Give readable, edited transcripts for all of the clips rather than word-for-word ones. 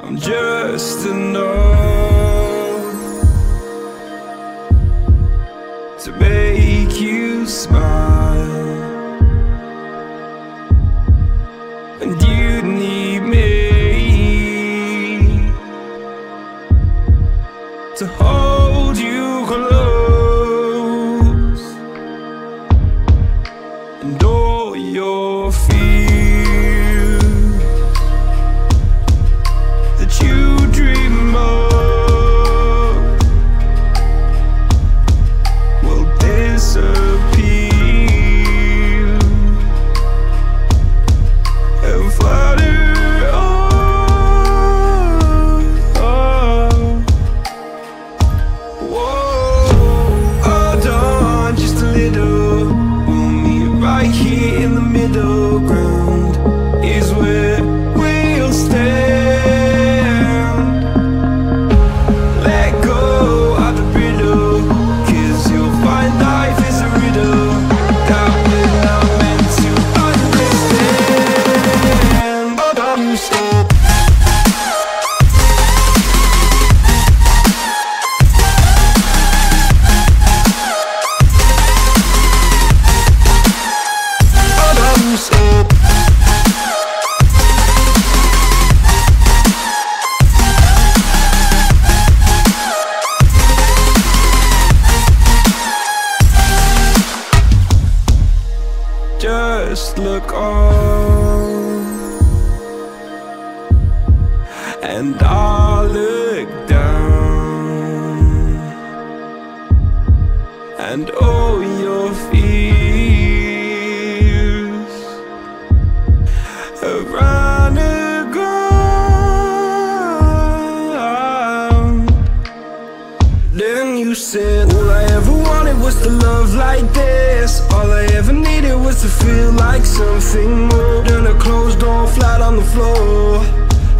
I'm just enough to make you smile, and you need me to hold you close, and all your fears that you dream of will disappear. Just look on, and I'll look down, and all your fears are on the ground. Then you said, all I ever wanted was to love like this. All I ever needed was to feel like something more than a closed door flat on the floor.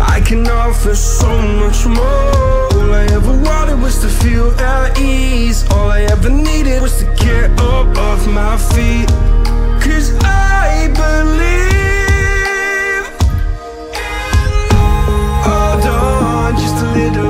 I can offer so much more. All I ever wanted was to feel at ease. All I ever needed was to get up off my feet, 'cause I believe in love. Hold on just a little.